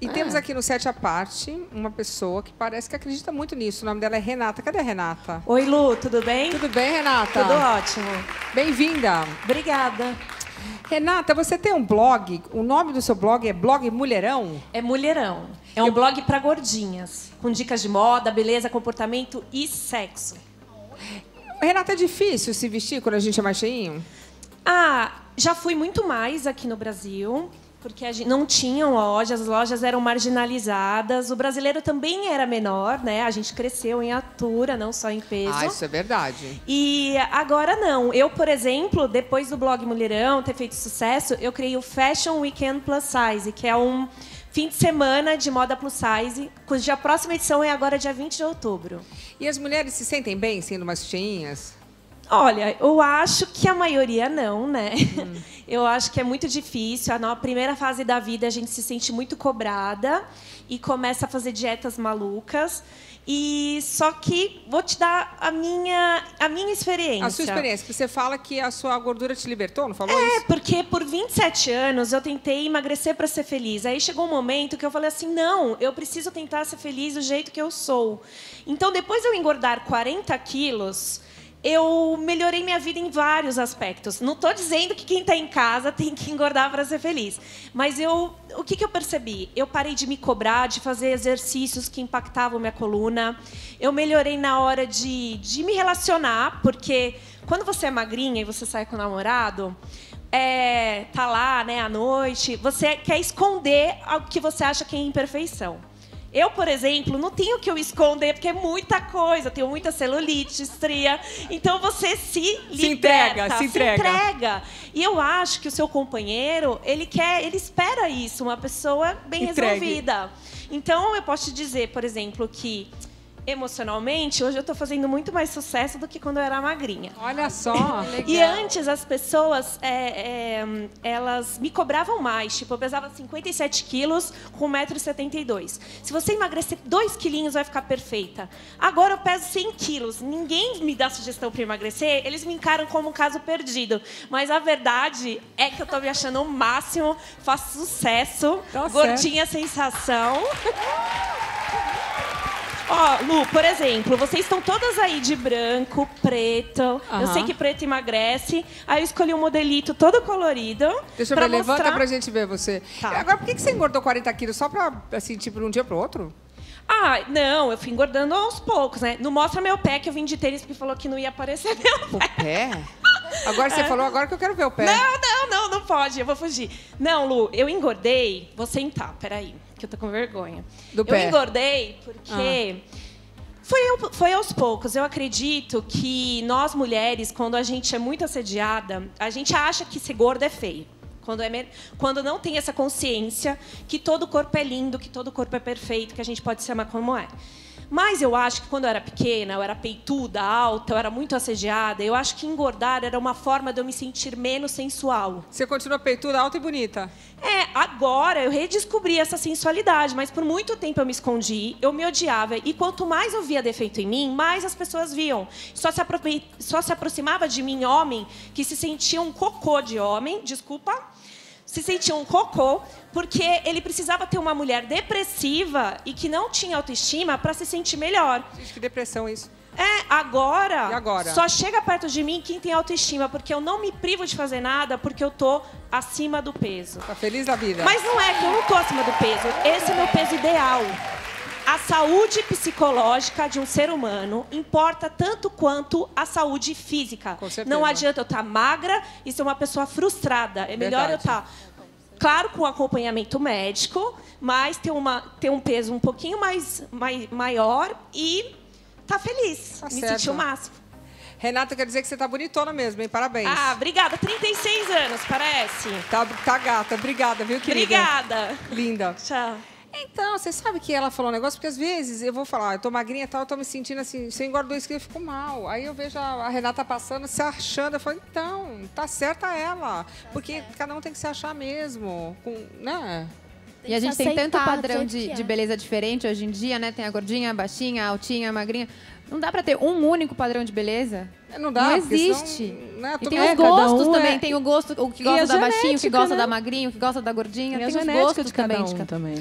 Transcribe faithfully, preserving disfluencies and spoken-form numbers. E é. temos aqui no Sete a Parte uma pessoa que parece que acredita muito nisso. O nome dela é Renata. Cadê a Renata? Oi, Lu, tudo bem? Tudo bem, Renata? Tudo ótimo. Bem-vinda. Obrigada. Renata, você tem um blog, o nome do seu blog é Blog Mulherão? É Mulherão. É um Eu... blog para gordinhas, com dicas de moda, beleza, comportamento e sexo. Renata, é difícil se vestir quando a gente é mais cheinho? Ah, já fui muito mais aqui no Brasil, porque a gente não tinham lojas, as lojas eram marginalizadas, o brasileiro também era menor, né? A gente cresceu em altura, não só em peso. Ah, isso é verdade. E agora não. Eu, por exemplo, depois do Blog Mulherão ter feito sucesso, eu criei o Fashion Weekend Plus Size, que é um fim de semana de moda plus size, cuja próxima edição é agora dia vinte de outubro. E as mulheres se sentem bem sendo mais cheinhas? Olha, eu acho que a maioria não, né? Hum. Eu acho que é muito difícil. A primeira fase da vida a gente se sente muito cobrada e começa a fazer dietas malucas. E só que vou te dar a minha, a minha experiência. A sua experiência, porque você fala que a sua gordura te libertou, não falou isso? É, porque por vinte e sete anos eu tentei emagrecer para ser feliz. Aí chegou um momento que eu falei assim, não, eu preciso tentar ser feliz do jeito que eu sou. Então, depois de eu engordar quarenta quilos... eu melhorei minha vida em vários aspectos. Não estou dizendo que quem está em casa tem que engordar para ser feliz. Mas eu, o que, que eu percebi? Eu parei de me cobrar, de fazer exercícios que impactavam minha coluna. Eu melhorei na hora de, de me relacionar, porque quando você é magrinha e você sai com o namorado, é, tá lá, né, à noite, você quer esconder o que você acha que é imperfeição. Eu, por exemplo, não tenho o que eu esconder, porque é muita coisa. Eu tenho muita celulite, estria. Então, você se liberta. Se entrega, se, se entrega. entrega. E eu acho que o seu companheiro, ele quer, ele espera isso, uma pessoa bem Entregue. resolvida. Então, eu posso te dizer, por exemplo, que emocionalmente, hoje eu estou fazendo muito mais sucesso do que quando eu era magrinha. Olha só! E antes, as pessoas, é, é, elas me cobravam mais. Tipo, eu pesava cinquenta e sete quilos com um metro e setenta e dois. Se você emagrecer dois quilinhos, vai ficar perfeita. Agora eu peso cem quilos. Ninguém me dá sugestão para emagrecer. Eles me encaram como um caso perdido. Mas a verdade é que eu estou me achando o máximo. Faço sucesso. Tá gordinha certo. Sensação. Ó, oh, Lu, por exemplo, vocês estão todas aí de branco, preto. Uhum. Eu sei que preto emagrece. Aí eu escolhi um modelito todo colorido. Deixa eu pra ver, mostrar... levanta pra gente ver você. Tá. Agora, por que que você engordou quarenta quilos só pra, assim, tipo, de um dia pro outro? Ah, não, eu fui engordando aos poucos, né? Não mostra meu pé, que eu vim de tênis porque falou que não ia aparecer meu pé. O pé? Agora você é. falou, agora que eu quero ver o pé. Não, não, não, não pode, eu vou fugir. Não, Lu, eu engordei... Vou sentar, peraí, que eu tô com vergonha. Do eu pé. Eu engordei porque... Ah. Foi, foi aos poucos. Eu acredito que nós, mulheres, quando a gente é muito assediada, a gente acha que ser gorda é feio. Quando, é, quando não tem essa consciência que todo corpo é lindo, que todo corpo é perfeito, que a gente pode se amar como é. Mas eu acho que quando eu era pequena, eu era peituda, alta, eu era muito assediada. Eu acho que engordar era uma forma de eu me sentir menos sensual. Você continua peituda, alta e bonita? É, agora eu redescobri essa sensualidade, mas por muito tempo eu me escondi, eu me odiava. E quanto mais eu via defeito em mim, mais as pessoas viam. Só se, apro... Só se aproximava de mim homem que se sentia um cocô de homem, desculpa. Se sentia um cocô, porque ele precisava ter uma mulher depressiva e que não tinha autoestima para se sentir melhor. Gente, que depressão isso. É, agora, agora só chega perto de mim quem tem autoestima, porque eu não me privo de fazer nada, porque eu tô acima do peso. Tá feliz da vida. Mas não é que eu não tô acima do peso, esse é meu peso ideal. A saúde psicológica de um ser humano importa tanto quanto a saúde física. Com certeza. Não adianta eu estar magra e ser uma pessoa frustrada. É melhor Verdade. eu estar, claro, com acompanhamento médico, mas ter, uma, ter um peso um pouquinho mais, mais maior e estar feliz, tá me certo. sentir o máximo. Renata, quer dizer que você tá bonitona mesmo, hein? Parabéns. Ah, obrigada. trinta e seis anos, parece. Tá, tá gata. Obrigada, viu, querida? Obrigada. Linda. Tchau. Então, você sabe que ela falou um negócio, porque às vezes eu vou falar, eu tô magrinha e tal, eu tô me sentindo assim, se eu engordo dois quilos, eu fico mal. Aí eu vejo a Renata passando, se achando, eu falo, então, tá certa ela. Porque cada um tem que se achar mesmo, com, né? E a gente tem tanto padrão de, de beleza diferente hoje em dia, né? Tem a gordinha, a baixinha, a altinha, a magrinha. Não dá pra ter um único padrão de beleza? Não dá, não existe. Senão, né, e tem os é, gostos um também, é... tem o gosto, o que gosta da genética, baixinha, o que gosta né? da magrinha, o que gosta da gordinha. E tem os gostos de também. Um também.